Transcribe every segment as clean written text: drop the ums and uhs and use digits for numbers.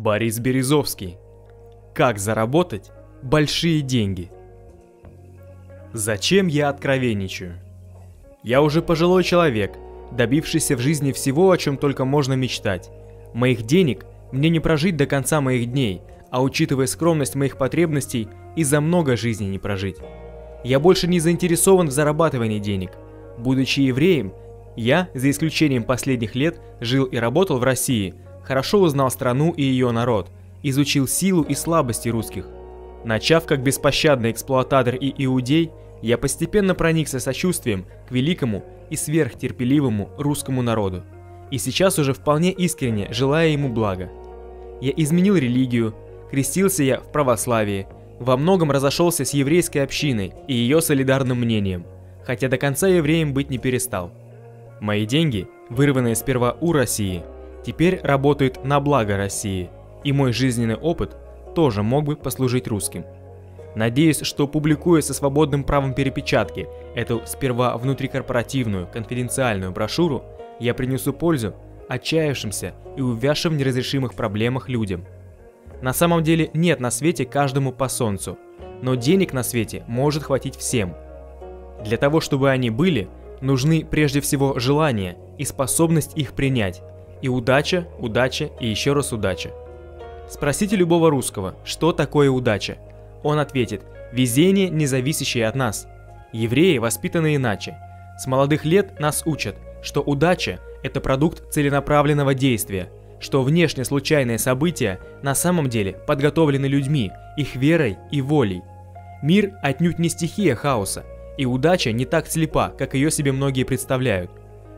Борис Березовский. Как заработать большие деньги? Зачем я откровенничаю? Я уже пожилой человек, добившийся в жизни всего, о чем только можно мечтать. Моих денег мне не прожить до конца моих дней, а учитывая скромность моих потребностей, и за много жизней не прожить. Я больше не заинтересован в зарабатывании денег. Будучи евреем, я, за исключением последних лет, жил и работал в России, хорошо узнал страну и ее народ, изучил силу и слабости русских. Начав как беспощадный эксплуататор и иудей, я постепенно проникся сочувствием к великому и сверхтерпеливому русскому народу, и сейчас уже вполне искренне желая ему блага. Я изменил религию, крестился я в православии, во многом разошелся с еврейской общиной и ее солидарным мнением, хотя до конца евреем быть не перестал. Мои деньги, вырванные сперва у России, теперь работают на благо России, и мой жизненный опыт тоже мог бы послужить русским. Надеюсь, что, публикуя со свободным правом перепечатки эту сперва внутрикорпоративную конфиденциальную брошюру, я принесу пользу отчаявшимся и увязшим в неразрешимых проблемах людям. На самом деле нет на свете каждому по солнцу, но денег на свете может хватить всем. Для того, чтобы они были, нужны прежде всего желание и способность их принять. И удача, удача и еще раз удача. Спросите любого русского, что такое удача. Он ответит: везение, не зависящее от нас. Евреи воспитаны иначе. С молодых лет нас учат, что удача – это продукт целенаправленного действия, что внешне случайные события на самом деле подготовлены людьми, их верой и волей. Мир отнюдь не стихия хаоса, и удача не так слепа, как ее себе многие представляют.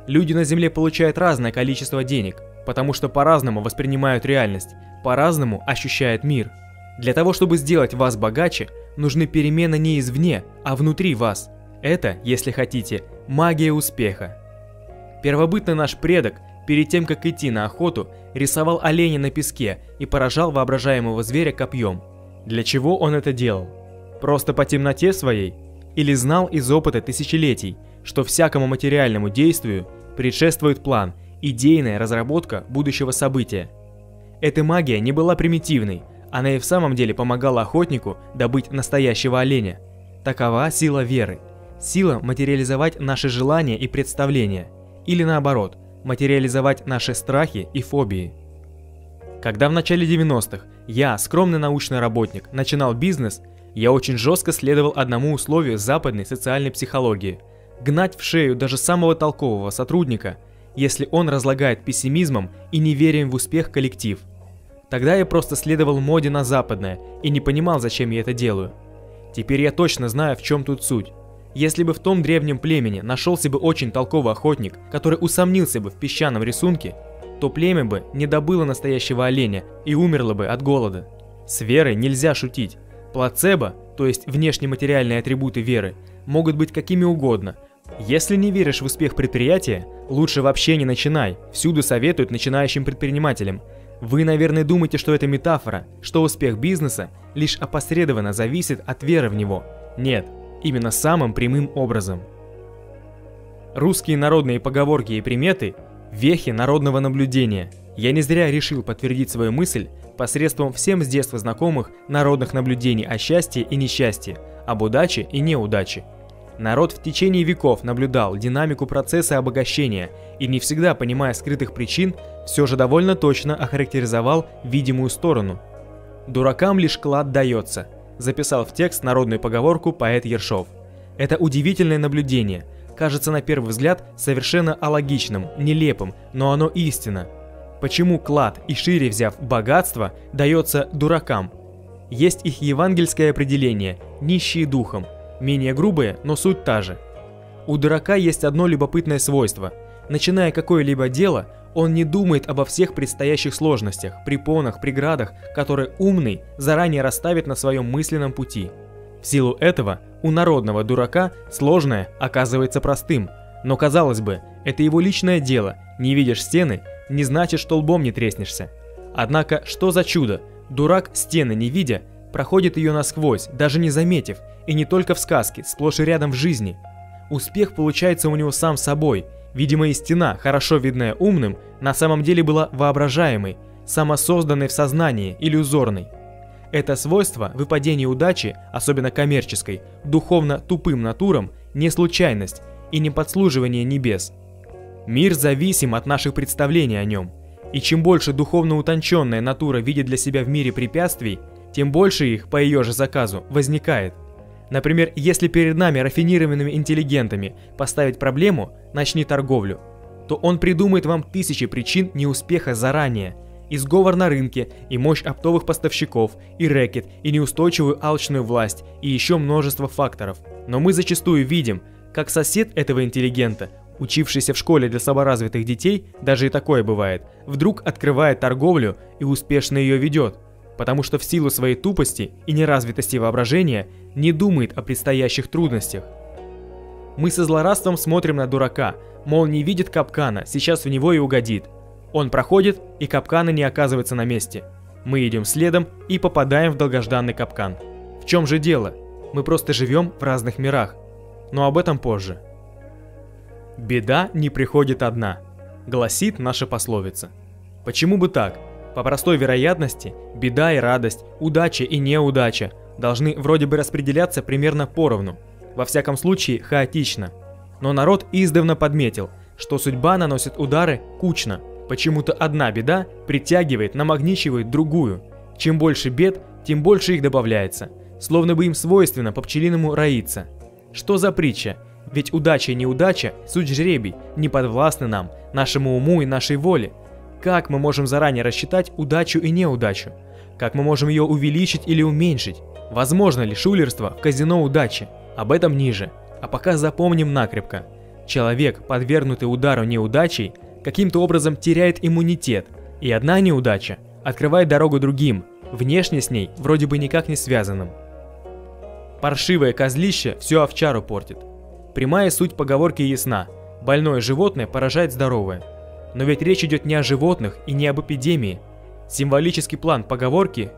Люди на Земле получают разное количество денег, потому что по-разному воспринимают реальность, по-разному ощущают мир. Для того, чтобы сделать вас богаче, нужны перемены не извне, а внутри вас. Это, если хотите, магия успеха. Первобытный наш предок, перед тем, как идти на охоту, рисовал оленя на песке и поражал воображаемого зверя копьем. Для чего он это делал? Просто по темноте своей? Или знал из опыта тысячелетий, что всякому материальному действию предшествует план, идейная разработка будущего события? Эта магия не была примитивной, она и в самом деле помогала охотнику добыть настоящего оленя. Такова сила веры, сила материализовать наши желания и представления, или наоборот, материализовать наши страхи и фобии. Когда в начале 90-х я, скромный научный работник, начинал бизнес, я очень жестко следовал одному условию западной социальной психологии – гнать в шею даже самого толкового сотрудника, если он разлагает пессимизмом и неверием в успех коллектив. Тогда я просто следовал моде на западное и не понимал, зачем я это делаю. Теперь я точно знаю, в чем тут суть. Если бы в том древнем племени нашелся бы очень толковый охотник, который усомнился бы в песчаном рисунке, то племя бы не добыло настоящего оленя и умерло бы от голода. С верой нельзя шутить. Плацебо, то есть внешнематериальные атрибуты веры, могут быть какими угодно. Если не веришь в успех предприятия, лучше вообще не начинай, всюду советуют начинающим предпринимателям. Вы, наверное, думаете, что это метафора, что успех бизнеса лишь опосредованно зависит от веры в него. Нет, именно самым прямым образом. Русские народные поговорки и приметы – вехи народного наблюдения. Я не зря решил подтвердить свою мысль посредством всем с детства знакомых народных наблюдений о счастье и несчастье, об удаче и неудаче. Народ в течение веков наблюдал динамику процесса обогащения и, не всегда понимая скрытых причин, все же довольно точно охарактеризовал видимую сторону. «Дуракам лишь клад дается», – записал в текст народную поговорку поэт Ершов. Это удивительное наблюдение, кажется на первый взгляд совершенно алогичным, нелепым, но оно истинно. Почему клад и, шире взяв, богатство дается дуракам? Есть их евангельское определение – нищие духом, менее грубые, но суть та же. У дурака есть одно любопытное свойство. Начиная какое-либо дело, он не думает обо всех предстоящих сложностях, препонах, преградах, которые умный заранее расставит на своем мысленном пути. В силу этого у народного дурака сложное оказывается простым, но, казалось бы, это его личное дело, не видишь стены – не значит, что лбом не треснешься. Однако, что за чудо, дурак, стены не видя, проходит ее насквозь, даже не заметив, и не только в сказке, сплошь и рядом в жизни. Успех получается у него сам собой, видимо и стена, хорошо видная умным, на самом деле была воображаемой, самосозданный в сознании, иллюзорный. Это свойство выпадения удачи, особенно коммерческой, духовно тупым натурам, не случайность и не подслуживание небес. Мир зависим от наших представлений о нем, и чем больше духовно утонченная натура видит для себя в мире препятствий, тем больше их, по ее же заказу, возникает. Например, если перед нами, рафинированными интеллигентами, поставить проблему «начни торговлю», то он придумает вам тысячи причин неуспеха заранее, и сговор на рынке, и мощь оптовых поставщиков, и рэкет, и неустойчивую алчную власть, и еще множество факторов. Но мы зачастую видим, как сосед этого интеллигента, учившийся в школе для слаборазвитых детей, даже и такое бывает, вдруг открывает торговлю и успешно ее ведет, потому что в силу своей тупости и неразвитости воображения не думает о предстоящих трудностях. Мы со злорадством смотрим на дурака, мол, не видит капкана, сейчас в него и угодит. Он проходит, и капкана не оказывается на месте. Мы идем следом и попадаем в долгожданный капкан. В чем же дело? Мы просто живем в разных мирах. Но об этом позже. «Беда не приходит одна», — гласит наша пословица. Почему бы так? По простой вероятности, беда и радость, удача и неудача должны вроде бы распределяться примерно поровну, во всяком случае хаотично. Но народ издавна подметил, что судьба наносит удары кучно. Почему-то одна беда притягивает, намагничивает другую. Чем больше бед, тем больше их добавляется, словно бы им свойственно по пчелиному роиться. Что за притча? Ведь удача и неудача – суть жребий, не подвластны нам, нашему уму и нашей воле. Как мы можем заранее рассчитать удачу и неудачу? Как мы можем ее увеличить или уменьшить? Возможно ли шулерство в казино удачи? Об этом ниже. А пока запомним накрепко. Человек, подвергнутый удару неудачей, каким-то образом теряет иммунитет, и одна неудача открывает дорогу другим, внешне с ней вроде бы никак не связанным. Паршивое козлище всю овчару портит. Прямая суть поговорки ясна: больное животное поражает здоровое. Но ведь речь идет не о животных и не об эпидемии. Символический план поговорки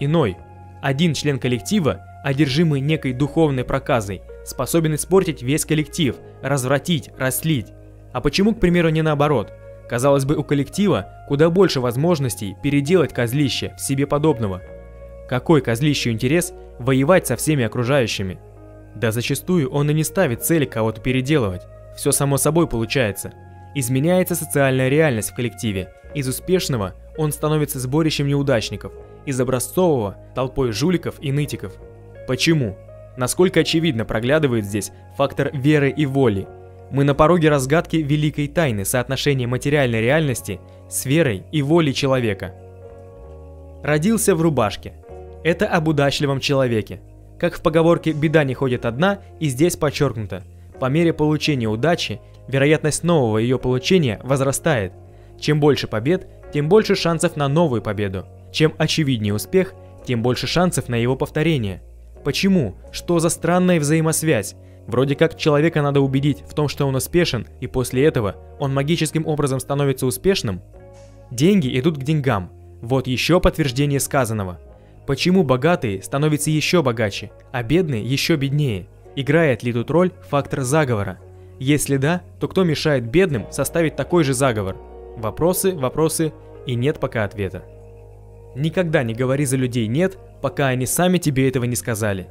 иной. Один член коллектива, одержимый некой духовной проказой, способен испортить весь коллектив, развратить, растлить. А почему, к примеру, не наоборот? Казалось бы, у коллектива куда больше возможностей переделать козлище в себе подобного. Какой козлищу интерес воевать со всеми окружающими? Да зачастую он и не ставит цели кого-то переделывать. Все само собой получается. Изменяется социальная реальность в коллективе. Из успешного он становится сборищем неудачников, из образцового – толпой жуликов и нытиков. Почему? Насколько очевидно проглядывает здесь фактор веры и воли. Мы на пороге разгадки великой тайны соотношения материальной реальности с верой и волей человека. Родился в рубашке. Это об удачливом человеке. Как в поговорке «беда не ходит одна», и здесь подчеркнуто. По мере получения удачи, вероятность нового ее получения возрастает. Чем больше побед, тем больше шансов на новую победу. Чем очевиднее успех, тем больше шансов на его повторение. Почему? Что за странная взаимосвязь? Вроде как человека надо убедить в том, что он успешен, и после этого он магическим образом становится успешным? Деньги идут к деньгам. Вот еще подтверждение сказанного. Почему богатые становятся еще богаче, а бедные еще беднее? Играет ли тут роль фактор заговора? Если да, то кто мешает бедным составить такой же заговор? Вопросы, вопросы, и нет пока ответа. Никогда не говори за людей «нет», пока они сами тебе этого не сказали.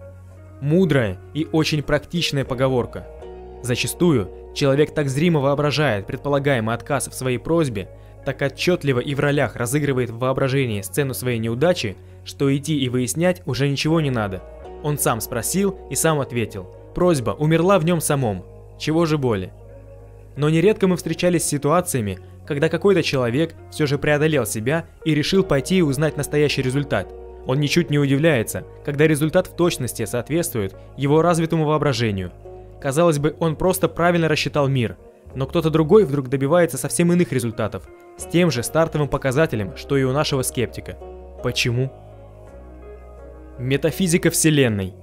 Мудрая и очень практичная поговорка. Зачастую человек так зримо воображает предполагаемый отказ в своей просьбе, так отчетливо и в ролях разыгрывает в воображении сцену своей неудачи, что идти и выяснять уже ничего не надо. Он сам спросил и сам ответил. Просьба умерла в нем самом. Чего же более? Но нередко мы встречались с ситуациями, когда какой-то человек все же преодолел себя и решил пойти и узнать настоящий результат. Он ничуть не удивляется, когда результат в точности соответствует его развитому воображению. Казалось бы, он просто правильно рассчитал мир, но кто-то другой вдруг добивается совсем иных результатов, с тем же стартовым показателем, что и у нашего скептика. Почему? Метафизика Вселенной.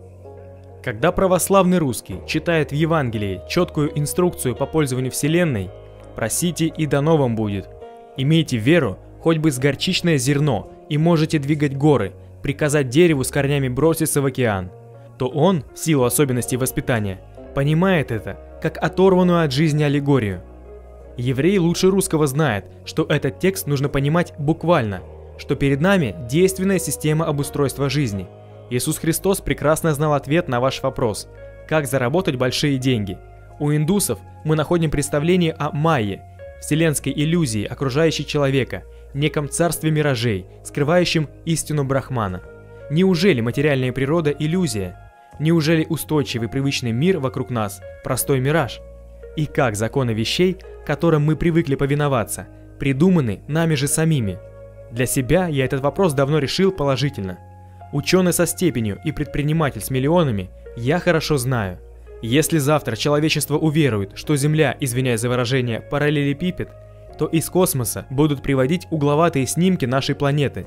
Когда православный русский читает в Евангелии четкую инструкцию по пользованию Вселенной, «Просите, и дано вам будет. Имейте веру, хоть бы с горчичное зерно, и можете двигать горы, приказать дереву с корнями броситься в океан», то он, в силу особенностей воспитания, понимает это как оторванную от жизни аллегорию. Еврей лучше русского знает, что этот текст нужно понимать буквально, что перед нами действенная система обустройства жизни. Иисус Христос прекрасно знал ответ на ваш вопрос «Как заработать большие деньги?». У индусов мы находим представление о майе, вселенской иллюзии, окружающей человека, неком царстве миражей, скрывающем истину Брахмана. Неужели материальная природа – иллюзия? Неужели устойчивый привычный мир вокруг нас – простой мираж? И как законы вещей, которым мы привыкли повиноваться, придуманы нами же самими? Для себя я этот вопрос давно решил положительно. Ученый со степенью и предприниматель с миллионами, я хорошо знаю. Если завтра человечество уверует, что Земля, извиняюсь за выражение, параллелепипед, то из космоса будут приводить угловатые снимки нашей планеты.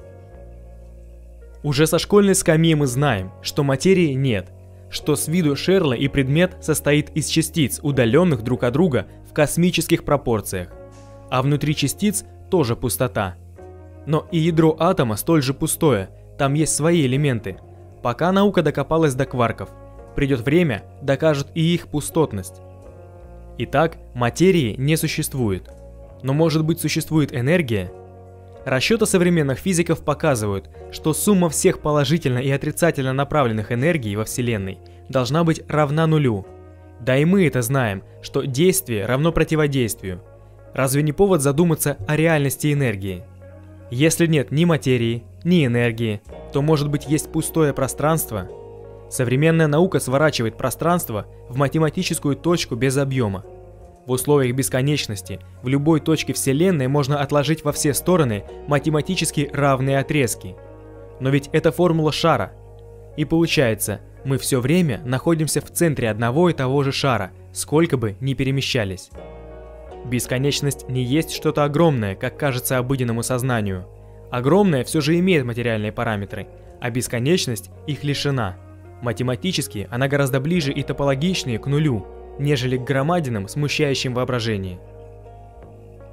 Уже со школьной скамьи мы знаем, что материи нет, что с виду Шерла и предмет состоит из частиц, удаленных друг от друга в космических пропорциях, а внутри частиц тоже пустота. Но и ядро атома столь же пустое, там есть свои элементы. Пока наука докопалась до кварков, придет время, докажут и их пустотность. Итак, материи не существует. Но может быть существует энергия? Расчеты современных физиков показывают, что сумма всех положительно и отрицательно направленных энергий во Вселенной должна быть равна нулю. Да и мы это знаем, что действие равно противодействию. Разве не повод задуматься о реальности энергии? Если нет ни материи, ни энергии, то, может быть, есть пустое пространство? Современная наука сворачивает пространство в математическую точку без объема. В условиях бесконечности в любой точке Вселенной можно отложить во все стороны математически равные отрезки. Но ведь это формула шара. И получается, мы все время находимся в центре одного и того же шара, сколько бы ни перемещались. Бесконечность не есть что-то огромное, как кажется обыденному сознанию. Огромное все же имеет материальные параметры, а бесконечность их лишена. Математически она гораздо ближе и топологичнее к нулю, нежели к громадинам, смущающим воображение.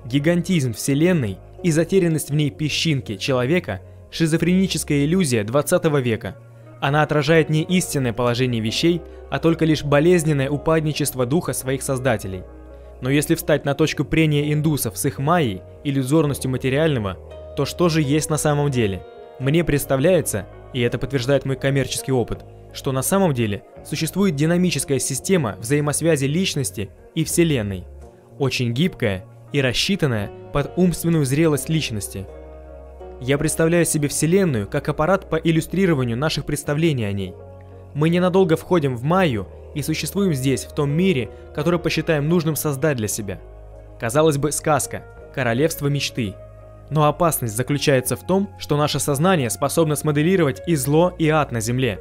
Гигантизм Вселенной и затерянность в ней песчинки человека – шизофреническая иллюзия 20 века. Она отражает не истинное положение вещей, а только лишь болезненное упадничество духа своих создателей. Но если встать на точку прения индусов с их майей, иллюзорностью материального, то что же есть на самом деле? Мне представляется, и это подтверждает мой коммерческий опыт, что на самом деле существует динамическая система взаимосвязи личности и Вселенной, очень гибкая и рассчитанная под умственную зрелость личности. Я представляю себе Вселенную как аппарат по иллюстрированию наших представлений о ней. Мы ненадолго входим в майю и существуем здесь, в том мире, который посчитаем нужным создать для себя. Казалось бы, сказка, королевство мечты. Но опасность заключается в том, что наше сознание способно смоделировать и зло, и ад на Земле.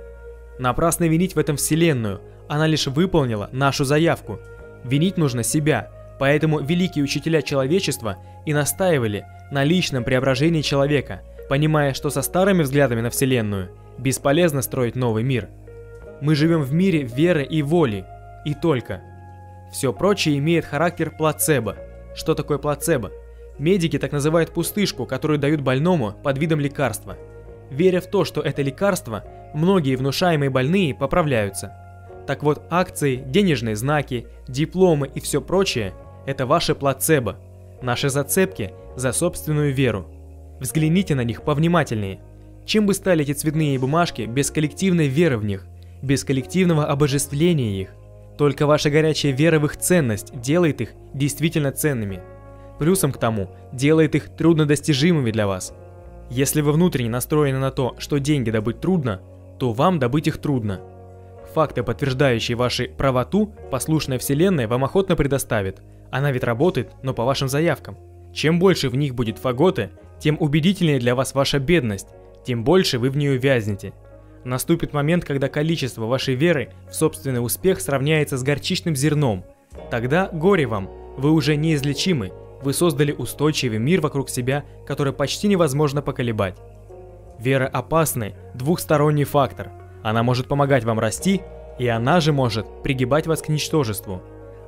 Напрасно винить в этом Вселенную, она лишь выполнила нашу заявку. Винить нужно себя, поэтому великие учителя человечества и настаивали на личном преображении человека, понимая, что со старыми взглядами на Вселенную бесполезно строить новый мир. Мы живем в мире веры и воли, и только. Все прочее имеет характер плацебо. Что такое плацебо? Медики так называют пустышку, которую дают больному под видом лекарства. Веря в то, что это лекарство, многие внушаемые больные поправляются. Так вот, акции, денежные знаки, дипломы и все прочее – это ваши плацебо, наши зацепки за собственную веру. Взгляните на них повнимательнее. Чем бы стали эти цветные бумажки без коллективной веры в них, без коллективного обожествления их? Только ваша горячая вера в их ценность делает их действительно ценными. Плюсом к тому, делает их труднодостижимыми для вас. Если вы внутренне настроены на то, что деньги добыть трудно, то вам добыть их трудно. Факты, подтверждающие вашу правоту, послушная Вселенная вам охотно предоставит. Она ведь работает, но по вашим заявкам. Чем больше в них будет фаготы, тем убедительнее для вас ваша бедность, тем больше вы в нее вязнете. Наступит момент, когда количество вашей веры в собственный успех сравняется с горчичным зерном. Тогда горе вам, вы уже неизлечимы. Вы создали устойчивый мир вокруг себя, который почти невозможно поколебать. Вера опасный, двухсторонний фактор. Она может помогать вам расти, и она же может пригибать вас к ничтожеству.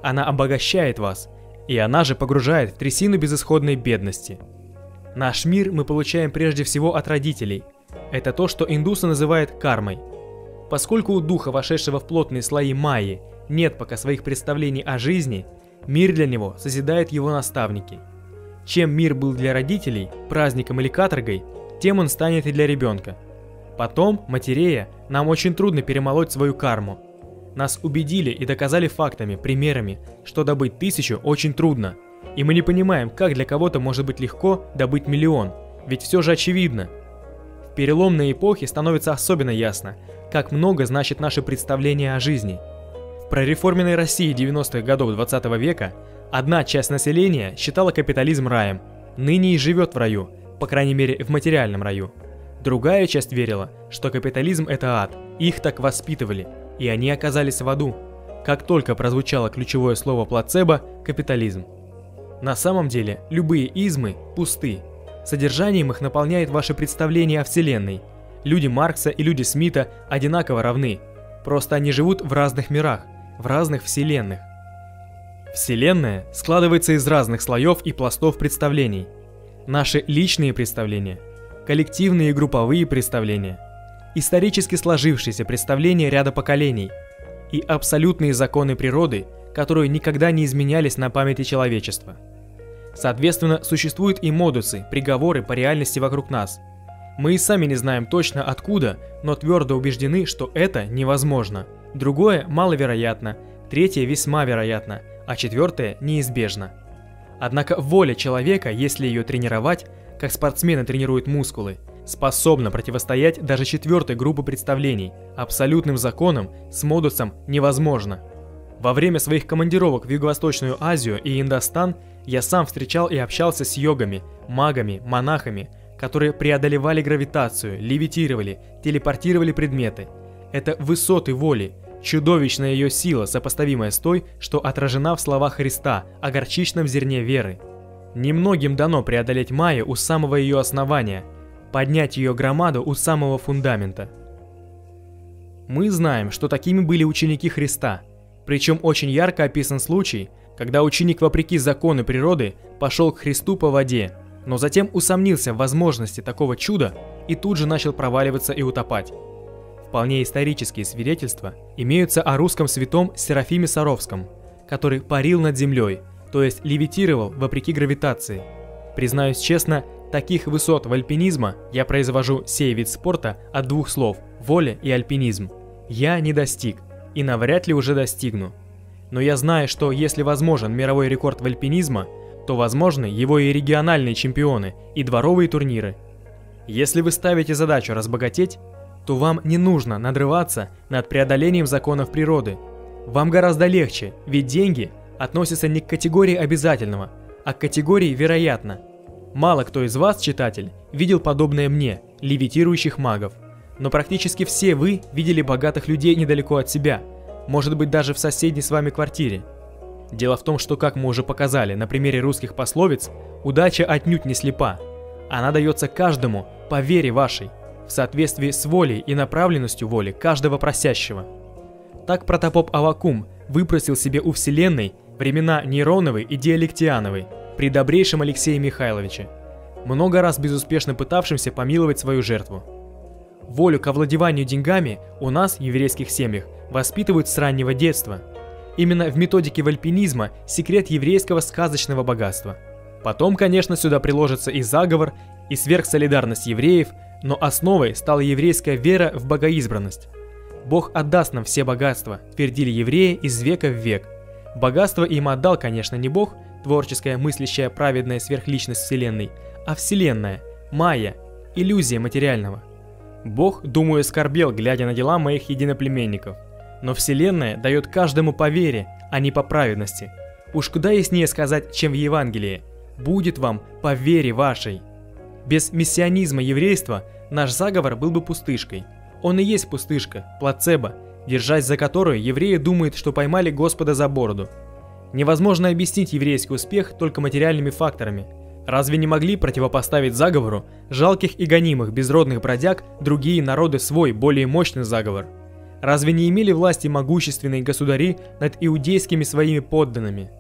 Она обогащает вас, и она же погружает в трясину безысходной бедности. Наш мир мы получаем прежде всего от родителей. Это то, что индусы называют кармой. Поскольку у духа, вошедшего в плотные слои майи, нет пока своих представлений о жизни, Мир для него созидают его наставники. Чем мир был для родителей, праздником или каторгой, тем он станет и для ребенка. Потом, матерея, нам очень трудно перемолоть свою карму. Нас убедили и доказали фактами, примерами, что добыть 1000 очень трудно. И мы не понимаем, как для кого-то может быть легко добыть 1 000 000, ведь все же очевидно. В переломной эпохе становится особенно ясно, как много значит наше представление о жизни. В прореформенной России 90-х годов 20 века одна часть населения считала капитализм раем, ныне и живет в раю, по крайней мере в материальном раю. Другая часть верила, что капитализм — это ад, их так воспитывали, и они оказались в аду. Как только прозвучало ключевое слово плацебо — капитализм. На самом деле, любые измы пусты. Содержанием их наполняет ваше представление о Вселенной. Люди Маркса и люди Смита одинаково равны, просто они живут в разных мирах, в разных вселенных. Вселенная складывается из разных слоев и пластов представлений. Наши личные представления, коллективные и групповые представления, исторически сложившиеся представления ряда поколений и абсолютные законы природы, которые никогда не изменялись на памяти человечества. Соответственно, существуют и модусы, приговоры по реальности вокруг нас. Мы и сами не знаем точно откуда, но твердо убеждены, что это невозможно. Другое маловероятно, третье весьма вероятно, а четвертое неизбежно. Однако воля человека, если ее тренировать, как спортсмены тренируют мускулы, способна противостоять даже четвертой группе представлений, абсолютным законам с модусом «невозможно». Во время своих командировок в Юго-Восточную Азию и Индостан я сам встречал и общался с йогами, магами, монахами, которые преодолевали гравитацию, левитировали, телепортировали предметы. Это высоты воли, чудовищная ее сила, сопоставимая с той, что отражена в словах Христа о горчичном зерне веры. Немногим дано преодолеть майю у самого ее основания, поднять ее громаду у самого фундамента. Мы знаем, что такими были ученики Христа, причем очень ярко описан случай, когда ученик вопреки закону природы пошел к Христу по воде, но затем усомнился в возможности такого чуда и тут же начал проваливаться и утопать. Вполне исторические свидетельства имеются о русском святом Серафиме Саровском, который парил над землей, то есть левитировал вопреки гравитации. Признаюсь честно, таких высот в альпинизма я произвожу сей вид спорта от двух слов «воля» и «альпинизм». Я не достиг и навряд ли уже достигну. Но я знаю, что если возможен мировой рекорд в альпинизме, то возможны его и региональные чемпионы, и дворовые турниры. Если вы ставите задачу разбогатеть, то вам не нужно надрываться над преодолением законов природы. Вам гораздо легче, ведь деньги относятся не к категории обязательного, а к категории вероятно. Мало кто из вас, читатель, видел подобное мне, левитирующих магов. Но практически все вы видели богатых людей недалеко от себя, может быть даже в соседней с вами квартире. Дело в том, что, как мы уже показали на примере русских пословиц, удача отнюдь не слепа. Она дается каждому по вере вашей, в соответствии с волей и направленностью воли каждого просящего. Так протопоп Аввакум выпросил себе у Вселенной времена Нейроновой и Диалектиановой при добрейшем Алексее Михайловиче, много раз безуспешно пытавшимся помиловать свою жертву. Волю к овладеванию деньгами у нас, в еврейских семьях, воспитывают с раннего детства. Именно в методике вальпинизма секрет еврейского сказочного богатства. Потом, конечно, сюда приложится и заговор, и сверхсолидарность евреев, но основой стала еврейская вера в богоизбранность. «Бог отдаст нам все богатства», — твердили евреи из века в век. Богатство им отдал, конечно, не Бог, творческая, мыслящая, праведная сверхличность Вселенной, а Вселенная, майя, иллюзия материального. Бог, думаю, скорбел, глядя на дела моих единоплеменников. Но Вселенная дает каждому по вере, а не по праведности. Уж куда яснее сказать, чем в Евангелии: «Будет вам по вере вашей». Без мессианизма еврейства наш заговор был бы пустышкой. Он и есть пустышка, плацебо, держась за которую евреи думают, что поймали Господа за бороду. Невозможно объяснить еврейский успех только материальными факторами. Разве не могли противопоставить заговору жалких и гонимых безродных бродяг другие народы свой, более мощный заговор? Разве не имели власти могущественные государи над иудейскими своими подданными?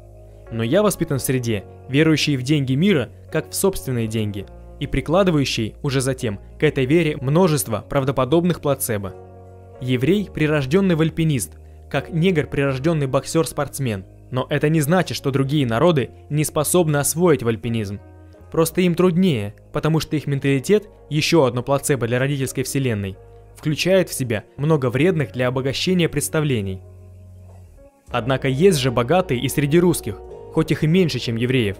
Но я воспитан в среде, верующей в деньги мира, как в собственные деньги, и прикладывающей уже затем к этой вере множество правдоподобных плацебо. Еврей – прирожденный вальпинист, как негр – прирожденный боксер-спортсмен. Но это не значит, что другие народы не способны освоить альпинизм. Просто им труднее, потому что их менталитет, еще одно плацебо для родительской вселенной, включает в себя много вредных для обогащения представлений. Однако есть же богатые и среди русских, хоть их и меньше, чем евреев.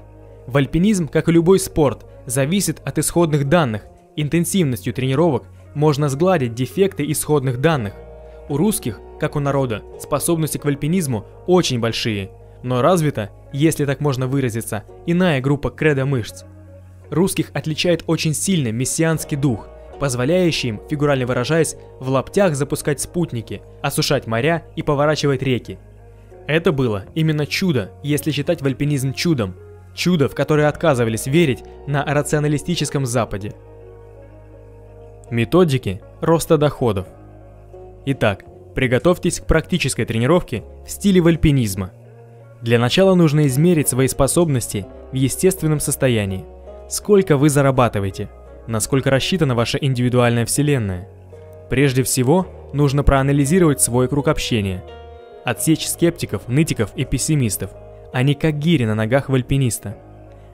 Альпинизм, как и любой спорт, зависит от исходных данных. Интенсивностью тренировок можно сгладить дефекты исходных данных. У русских, как у народа, способности к альпинизму очень большие, но развита, если так можно выразиться, иная группа кредо-мышц. Русских отличает очень сильно мессианский дух, позволяющий им, фигурально выражаясь, в лаптях запускать спутники, осушать моря и поворачивать реки. Это было именно чудо, если считать альпинизм чудом. Чудо, в которое отказывались верить на рационалистическом Западе. Методики роста доходов. Итак, приготовьтесь к практической тренировке в стиле альпинизма. Для начала нужно измерить свои способности в естественном состоянии. Сколько вы зарабатываете? Насколько рассчитана ваша индивидуальная вселенная? Прежде всего, нужно проанализировать свой круг общения. Отсечь скептиков, нытиков и пессимистов. Они как гири на ногах альпиниста.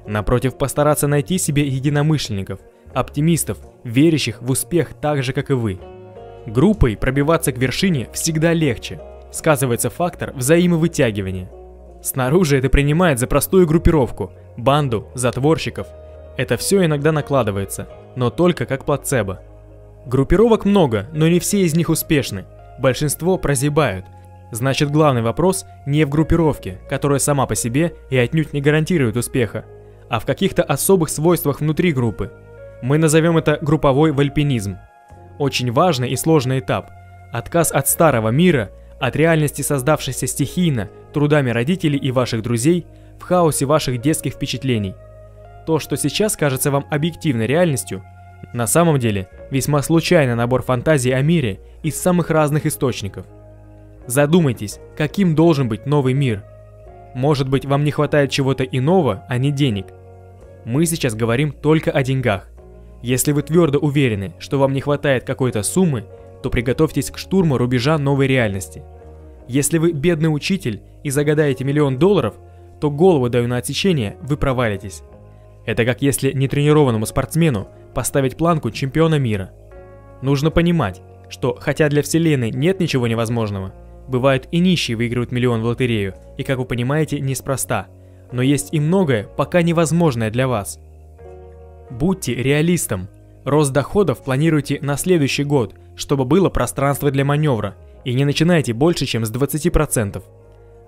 Напротив, постараться найти себе единомышленников, оптимистов, верящих в успех так же, как и вы. Группой пробиваться к вершине всегда легче. Сказывается фактор взаимовытягивания. Снаружи это принимает за простую группировку, банду, затворщиков. Это все иногда накладывается, но только как плацебо. Группировок много, но не все из них успешны. Большинство прозябают. Значит, главный вопрос не в группировке, которая сама по себе и отнюдь не гарантирует успеха, а в каких-то особых свойствах внутри группы. Мы назовем это групповой альпинизм. Очень важный и сложный этап. Отказ от старого мира, от реальности, создавшейся стихийно, трудами родителей и ваших друзей, в хаосе ваших детских впечатлений. То, что сейчас кажется вам объективной реальностью, на самом деле весьма случайный набор фантазий о мире из самых разных источников. Задумайтесь, каким должен быть новый мир. Может быть, вам не хватает чего-то иного, а не денег. Мы сейчас говорим только о деньгах. Если вы твердо уверены, что вам не хватает какой-то суммы, то приготовьтесь к штурму рубежа новой реальности. Если вы бедный учитель и загадаете $1 000 000, то голову даю на отсечение, вы провалитесь. Это как если нетренированному спортсмену поставить планку чемпиона мира. Нужно понимать, что хотя для вселенной нет ничего невозможного, бывают и нищие выигрывают миллион в лотерею, и, как вы понимаете, неспроста, но есть и многое, пока невозможное для вас. Будьте реалистом. Рост доходов планируйте на следующий год, чтобы было пространство для маневра, и не начинайте больше, чем с 20%.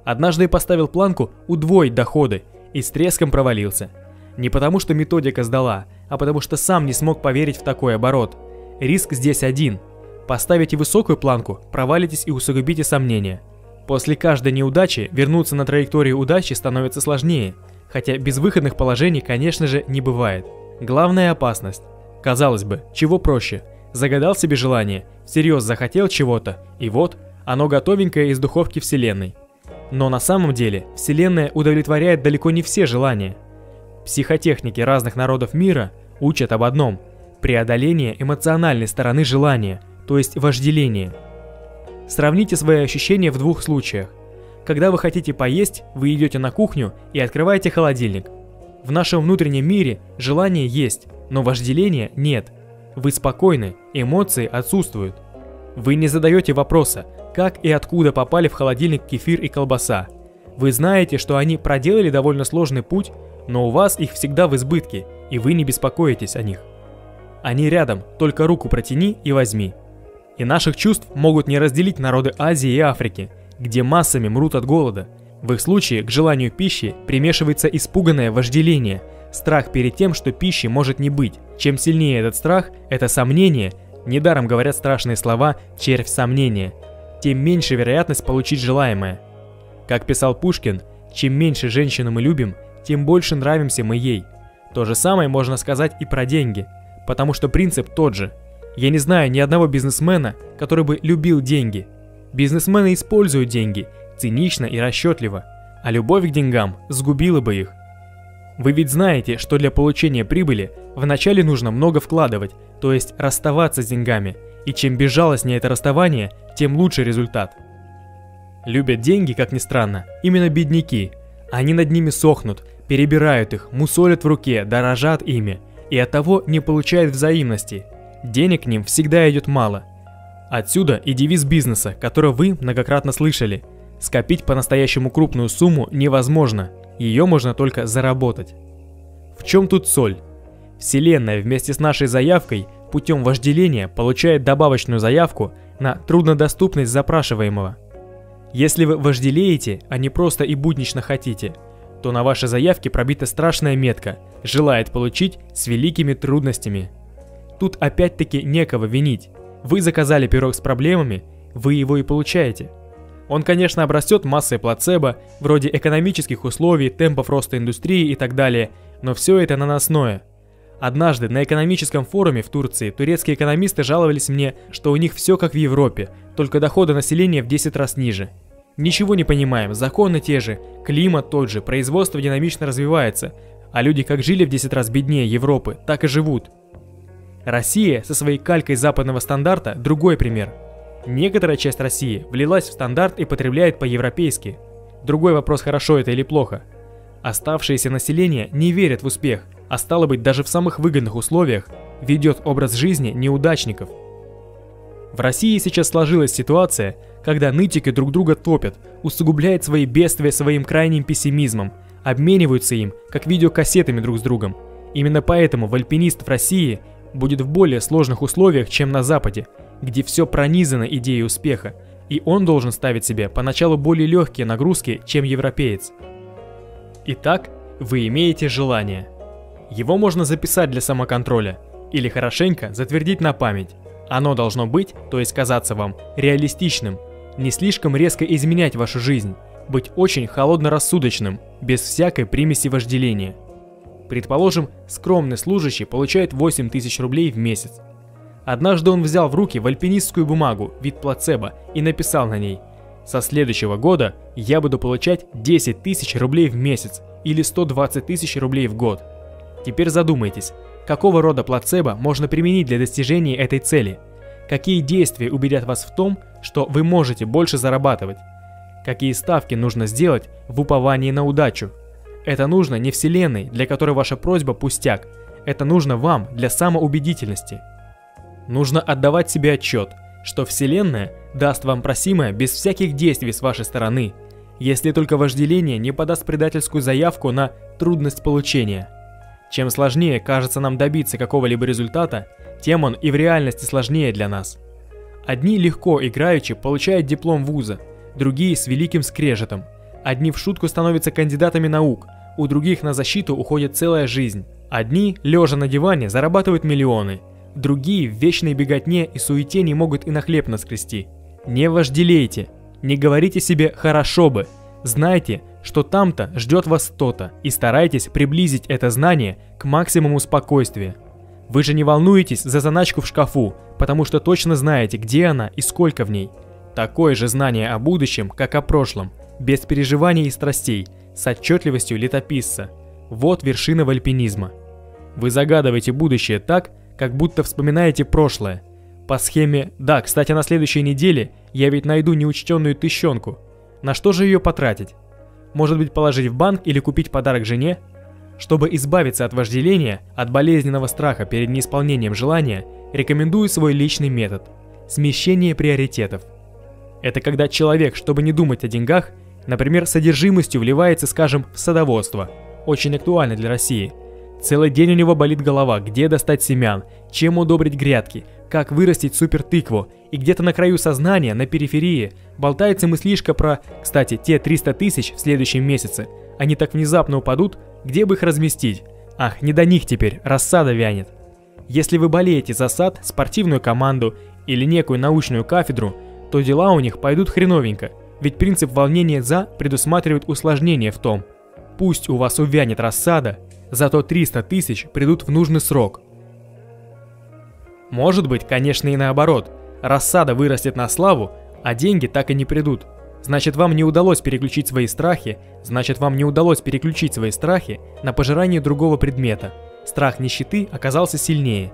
Однажды я поставил планку удвоить доходы и с треском провалился. Не потому, что методика сдала, а потому, что сам не смог поверить в такой оборот. Риск здесь один. Поставите высокую планку, провалитесь и усугубите сомнения. После каждой неудачи вернуться на траекторию удачи становится сложнее, хотя безвыходных положений, конечно же, не бывает. Главная опасность. Казалось бы, чего проще? Загадал себе желание, всерьез захотел чего-то, и вот оно готовенькое из духовки вселенной. Но на самом деле вселенная удовлетворяет далеко не все желания. Психотехники разных народов мира учат об одном – преодоление эмоциональной стороны желания, то есть вожделения. Сравните свои ощущения в двух случаях. Когда вы хотите поесть, вы идете на кухню и открываете холодильник. В нашем внутреннем мире желание есть, но вожделения нет. Вы спокойны, эмоции отсутствуют. Вы не задаете вопроса, как и откуда попали в холодильник кефир и колбаса. Вы знаете, что они проделали довольно сложный путь, но у вас их всегда в избытке, и вы не беспокоитесь о них. Они рядом, только руку протяни и возьми. И наших чувств могут не разделить народы Азии и Африки, где массами мрут от голода. В их случае к желанию пищи примешивается испуганное вожделение, страх перед тем, что пищи может не быть. Чем сильнее этот страх, это сомнение, недаром говорят страшные слова «червь сомнения», тем меньше вероятность получить желаемое. Как писал Пушкин, чем меньше женщину мы любим, тем больше нравимся мы ей. То же самое можно сказать и про деньги, потому что принцип тот же. Я не знаю ни одного бизнесмена, который бы любил деньги. Бизнесмены используют деньги, цинично и расчетливо, а любовь к деньгам сгубила бы их. Вы ведь знаете, что для получения прибыли вначале нужно много вкладывать, то есть расставаться с деньгами, и чем безжалостнее это расставание, тем лучше результат. Любят деньги, как ни странно, именно бедняки. Они над ними сохнут, перебирают их, мусолят в руке, дорожат ими, и оттого не получают взаимности. Денег к ним всегда идет мало. Отсюда и девиз бизнеса, который вы многократно слышали. Скопить по-настоящему крупную сумму невозможно, ее можно только заработать. В чем тут соль? Вселенная вместе с нашей заявкой путем вожделения получает добавочную заявку на труднодоступность запрашиваемого. Если вы вожделеете, а не просто и буднично хотите, то на вашей заявке пробита страшная метка «Желает получить с великими трудностями». Тут опять-таки некого винить. Вы заказали пирог с проблемами, вы его и получаете. Он, конечно, обрастет массой плацебо, вроде экономических условий, темпов роста индустрии и так далее, но все это наносное. Однажды на экономическом форуме в Турции турецкие экономисты жаловались мне, что у них все как в Европе, только доходы населения в 10 раз ниже. Ничего не понимаем, законы те же, климат тот же, производство динамично развивается, а люди как жили в 10 раз беднее Европы, так и живут. Россия со своей калькой западного стандарта – другой пример. Некоторая часть России влилась в стандарт и потребляет по-европейски. Другой вопрос, хорошо это или плохо. Оставшееся население не верит в успех, а стало быть, даже в самых выгодных условиях ведет образ жизни неудачников. В России сейчас сложилась ситуация, когда нытики друг друга топят, усугубляют свои бедствия своим крайним пессимизмом, обмениваются им, как видеокассетами друг с другом. Именно поэтому вальпинист в России будет в более сложных условиях, чем на Западе, где все пронизано идеей успеха, и он должен ставить себе поначалу более легкие нагрузки, чем европеец. Итак, вы имеете желание. Его можно записать для самоконтроля или хорошенько затвердить на память. Оно должно быть, то есть казаться вам, реалистичным, не слишком резко изменять вашу жизнь, быть очень холодно-рассудочным, без всякой примеси вожделения. Предположим, скромный служащий получает 8000 рублей в месяц. Однажды он взял в руки вальпинистскую бумагу, вид плацебо, и написал на ней: «Со следующего года я буду получать 10 тысяч рублей в месяц или 120 тысяч рублей в год». Теперь задумайтесь, какого рода плацебо можно применить для достижения этой цели? Какие действия убедят вас в том, что вы можете больше зарабатывать? Какие ставки нужно сделать в уповании на удачу? Это нужно не вселенной, для которой ваша просьба пустяк. Это нужно вам для самоубедительности. Нужно отдавать себе отчет, что вселенная даст вам просимое без всяких действий с вашей стороны, если только вожделение не подаст предательскую заявку на трудность получения. Чем сложнее кажется нам добиться какого-либо результата, тем он и в реальности сложнее для нас. Одни легко играючи получают диплом вуза, другие с великим скрежетом. Одни в шутку становятся кандидатами наук, у других на защиту уходит целая жизнь. Одни, лежа на диване, зарабатывают миллионы, другие в вечной беготне и суете не могут и на хлеб наскрести. Не вожделейте, не говорите себе «хорошо бы», знайте, что там-то ждет вас то-то, и старайтесь приблизить это знание к максимуму спокойствия. Вы же не волнуетесь за заначку в шкафу, потому что точно знаете, где она и сколько в ней. Такое же знание о будущем, как о прошлом, без переживаний и страстей, с отчетливостью летописца. Вот вершина вальпинизма. Вы загадываете будущее так, как будто вспоминаете прошлое. По схеме «Да, кстати, на следующей неделе я ведь найду неучтенную тыщенку. На что же ее потратить? Может быть, положить в банк или купить подарок жене?» Чтобы избавиться от вожделения, от болезненного страха перед неисполнением желания, рекомендую свой личный метод – смещение приоритетов. Это когда человек, чтобы не думать о деньгах, например, содержимостью вливается, скажем, в садоводство, очень актуально для России. Целый день у него болит голова, где достать семян, чем удобрить грядки, как вырастить супертыкву, и где-то на краю сознания, на периферии, болтается мыслишка про, кстати, те 300 тысяч в следующем месяце, они так внезапно упадут, где бы их разместить? Ах, не до них теперь, рассада вянет. Если вы болеете за сад, спортивную команду или некую научную кафедру, то дела у них пойдут хреновенько, ведь принцип волнения «за» предусматривает усложнение в том: пусть у вас увянет рассада, зато 300 тысяч придут в нужный срок. Может быть, конечно, и наоборот. Рассада вырастет на славу, а деньги так и не придут. Значит, вам не удалось переключить свои страхи, на пожирание другого предмета. Страх нищеты оказался сильнее.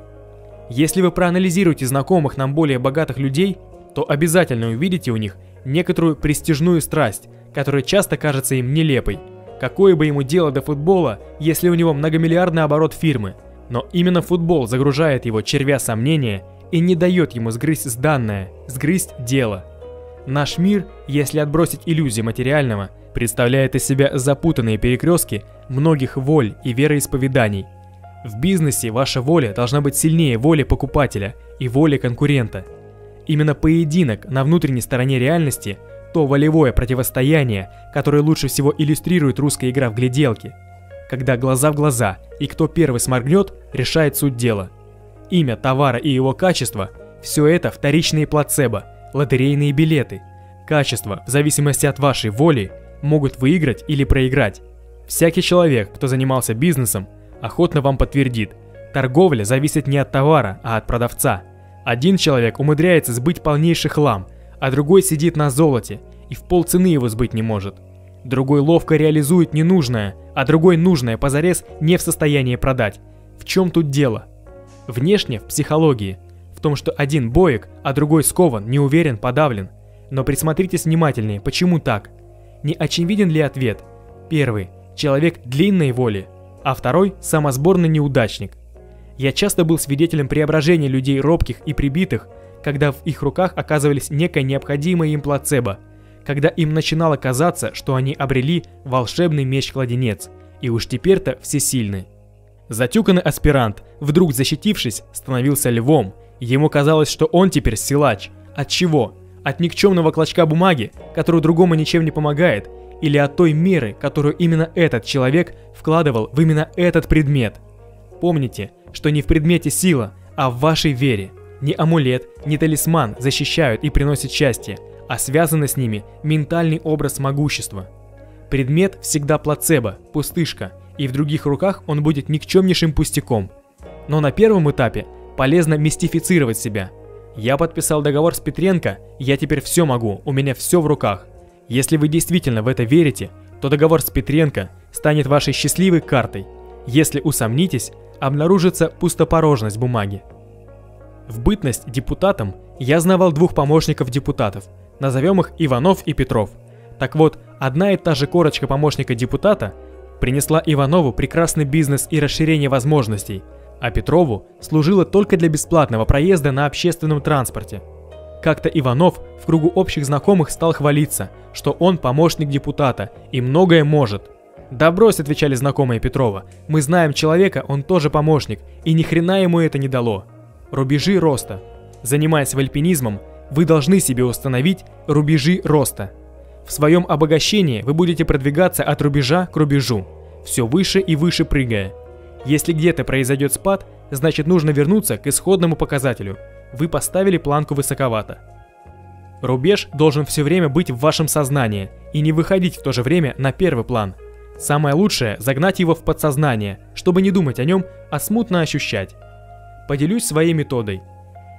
Если вы проанализируете знакомых нам более богатых людей, то обязательно увидите у них некоторую престижную страсть, которая часто кажется им нелепой. Какое бы ему дело до футбола, если у него многомиллиардный оборот фирмы? Но именно футбол загружает его, червя сомнения, и не дает ему сгрызть данное, сгрызть дело. Наш мир, если отбросить иллюзии материального, представляет из себя запутанные перекрестки многих воль и вероисповеданий. В бизнесе ваша воля должна быть сильнее воли покупателя и воли конкурента. Именно поединок на внутренней стороне реальности – то волевое противостояние, которое лучше всего иллюстрирует русская игра в гляделки, когда глаза в глаза и кто первый сморгнет, решает суть дела. Имя товара и его качество – все это вторичные плацебо, лотерейные билеты. Качество, в зависимости от вашей воли, могут выиграть или проиграть. Всякий человек, кто занимался бизнесом, охотно вам подтвердит – торговля зависит не от товара, а от продавца. Один человек умудряется сбыть полнейший хлам, а другой сидит на золоте и в полцены его сбыть не может. Другой ловко реализует ненужное, а другой нужное позарез не в состоянии продать. В чем тут дело? Внешне в психологии, в том, что один боек, а другой скован, не уверен, подавлен. Но присмотритесь внимательнее, почему так? Не очевиден ли ответ? Первый – человек длинной воли, а второй – самосборный неудачник. Я часто был свидетелем преображения людей робких и прибитых, когда в их руках оказывались некое необходимое им плацебо, когда им начинало казаться, что они обрели волшебный меч-кладенец, и уж теперь-то всесильны. Затюканный аспирант, вдруг защитившись, становился львом. Ему казалось, что он теперь силач. От чего? От никчемного клочка бумаги, который другому ничем не помогает, или от той меры, которую именно этот человек вкладывал в именно этот предмет? Помните, что не в предмете сила, а в вашей вере. Ни амулет, ни талисман защищают и приносят счастье, а связаны с ними ментальный образ могущества. Предмет всегда плацебо, пустышка, и в других руках он будет никчемнейшим пустяком. Но на первом этапе полезно мистифицировать себя. Я подписал договор с Петренко, я теперь все могу, у меня все в руках. Если вы действительно в это верите, то договор с Петренко станет вашей счастливой картой. Если усомнитесь, обнаружится пустопорожность бумаги. В бытность депутатом я знавал двух помощников депутатов, назовем их Иванов и Петров. Так вот, одна и та же корочка помощника депутата принесла Иванову прекрасный бизнес и расширение возможностей, а Петрову служила только для бесплатного проезда на общественном транспорте. Как-то Иванов в кругу общих знакомых стал хвалиться, что он помощник депутата и многое может. «Да брось», — отвечали знакомые Петрова, «мы знаем человека, он тоже помощник, и ни хрена ему это не дало». Рубежи роста. Занимаясь альпинизмом, вы должны себе установить рубежи роста. В своем обогащении вы будете продвигаться от рубежа к рубежу, все выше и выше прыгая. Если где-то произойдет спад, значит нужно вернуться к исходному показателю. Вы поставили планку высоковато. Рубеж должен все время быть в вашем сознании и не выходить в то же время на первый план. Самое лучшее – загнать его в подсознание, чтобы не думать о нем, а смутно ощущать. Поделюсь своей методой.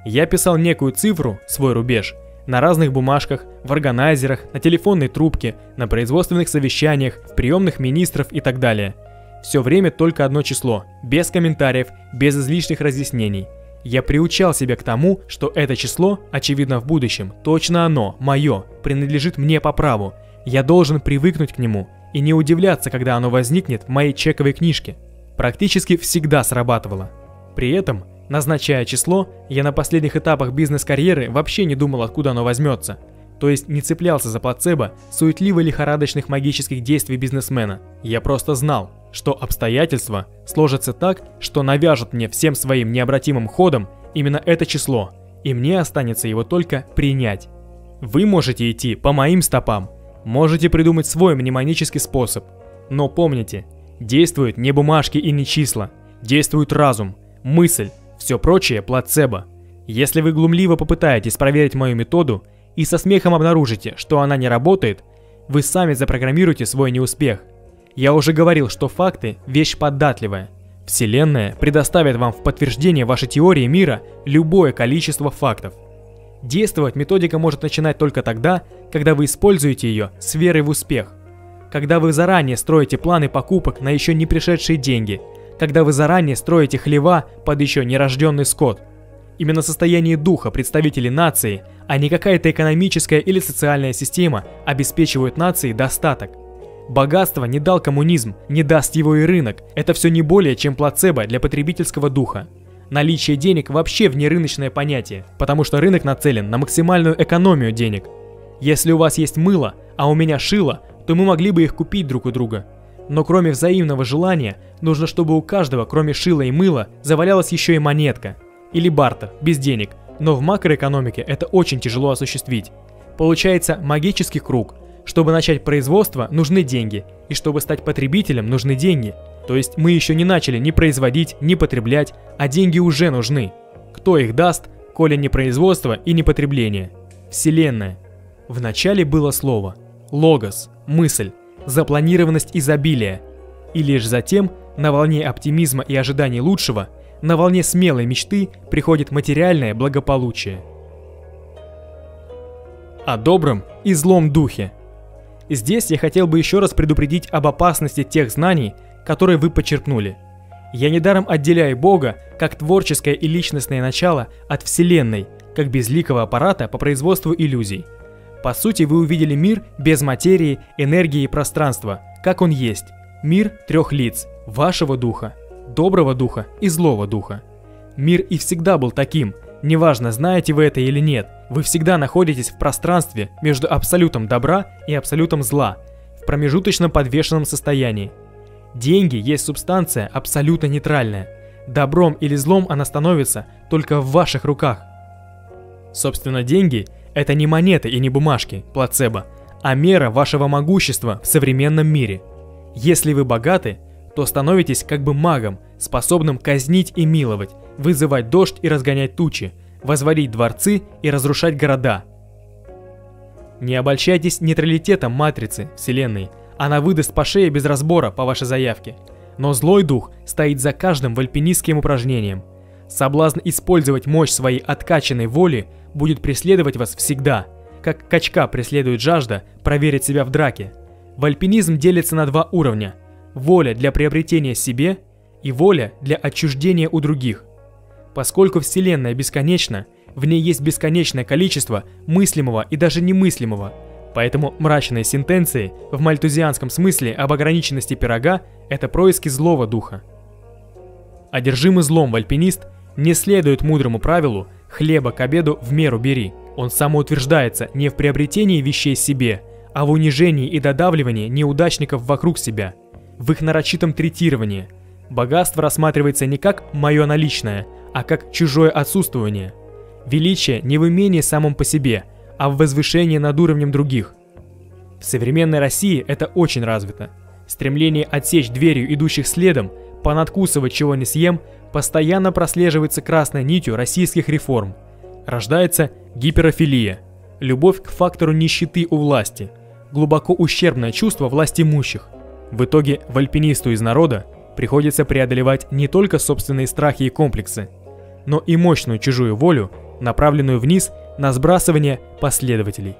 Я писал некую цифру, свой рубеж, на разных бумажках, в органайзерах, на телефонной трубке, на производственных совещаниях, в приемных министров и так далее. Все время только одно число, без комментариев, без излишних разъяснений. Я приучал себя к тому, что это число, очевидно в будущем, точно оно, мое, принадлежит мне по праву. Я должен привыкнуть к нему и не удивляться, когда оно возникнет в моей чековой книжке. Практически всегда срабатывало. При этом, назначая число, я на последних этапах бизнес-карьеры вообще не думал, откуда оно возьмется, то есть не цеплялся за плацебо суетливо-лихорадочных магических действий бизнесмена. Я просто знал, что обстоятельства сложатся так, что навяжут мне всем своим необратимым ходом именно это число, и мне останется его только принять. Вы можете идти по моим стопам, можете придумать свой мнемонический способ, но помните, действуют не бумажки и не числа, действует разум, мысль. Все прочее – плацебо. Если вы глумливо попытаетесь проверить мою методу и со смехом обнаружите, что она не работает, вы сами запрограммируете свой неуспех. Я уже говорил, что факты – вещь податливая. Вселенная предоставит вам в подтверждение вашей теории мира любое количество фактов. Действовать методика может начинать только тогда, когда вы используете ее с верой в успех. Когда вы заранее строите планы покупок на еще не пришедшие деньги, когда вы заранее строите хлева под еще нерожденный скот. Именно состояние духа представителей нации, а не какая-то экономическая или социальная система, обеспечивают нации достаток. Богатство не дал коммунизм, не даст его и рынок. Это все не более чем плацебо для потребительского духа. Наличие денег вообще внерыночное понятие, потому что рынок нацелен на максимальную экономию денег. Если у вас есть мыло, а у меня шило, то мы могли бы их купить друг у друга. Но кроме взаимного желания, нужно, чтобы у каждого, кроме шила и мыла, завалялась еще и монетка. Или бартер, без денег. Но в макроэкономике это очень тяжело осуществить. Получается магический круг. Чтобы начать производство, нужны деньги. И чтобы стать потребителем, нужны деньги. То есть мы еще не начали ни производить, ни потреблять, а деньги уже нужны. Кто их даст, коли не производство и не потребление? Вселенная. В начале было слово. Логос, мысль, запланированность изобилия. И лишь затем, на волне оптимизма и ожиданий лучшего, на волне смелой мечты приходит материальное благополучие. О добром и злом духе. Здесь я хотел бы еще раз предупредить об опасности тех знаний, которые вы почерпнули. Я недаром отделяю Бога как творческое и личностное начало от Вселенной, как безликого аппарата по производству иллюзий. По сути, вы увидели мир без материи, энергии и пространства, как он есть. Мир трех лиц – вашего духа, доброго духа и злого духа. Мир и всегда был таким, неважно, знаете вы это или нет, вы всегда находитесь в пространстве между абсолютом добра и абсолютом зла, в промежуточно подвешенном состоянии. Деньги есть субстанция абсолютно нейтральная. Добром или злом она становится только в ваших руках. Собственно, деньги – это не монеты и не бумажки, плацебо, а мера вашего могущества в современном мире. Если вы богаты, то становитесь как бы магом, способным казнить и миловать, вызывать дождь и разгонять тучи, возводить дворцы и разрушать города. Не обольщайтесь нейтралитетом матрицы Вселенной. Она выдаст по шее без разбора по вашей заявке. Но злой дух стоит за каждым вальпинистским упражнением. Соблазн использовать мощь своей откачанной воли будет преследовать вас всегда, как качка преследует жажда проверить себя в драке. Вальпинизм делится на два уровня: воля для приобретения себе и воля для отчуждения у других. Поскольку Вселенная бесконечна, в ней есть бесконечное количество мыслимого и даже немыслимого. Поэтому мрачные сентенции в мальтузианском смысле об ограниченности пирога – это происки злого духа. Одержимый злом вальпинист не следует мудрому правилу «хлеба к обеду в меру бери». Он самоутверждается не в приобретении вещей себе, а в унижении и додавливании неудачников вокруг себя, в их нарочитом третировании. Богатство рассматривается не как «моё наличное», а как «чужое отсутствование». Величие не в имении самом по себе, а в возвышении над уровнем других. В современной России это очень развито. Стремление отсечь дверью идущих следом, понадкусывать чего не съем, постоянно прослеживается красной нитью российских реформ. Рождается гиперофилия, любовь к фактору нищеты у власти, глубоко ущербное чувство власть имущих. В итоге вальпинисту из народа приходится преодолевать не только собственные страхи и комплексы, но и мощную чужую волю, направленную вниз на сбрасывание последователей.